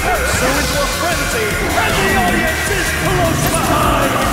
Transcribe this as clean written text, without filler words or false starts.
Turns into a frenzy, and the audience is close behind!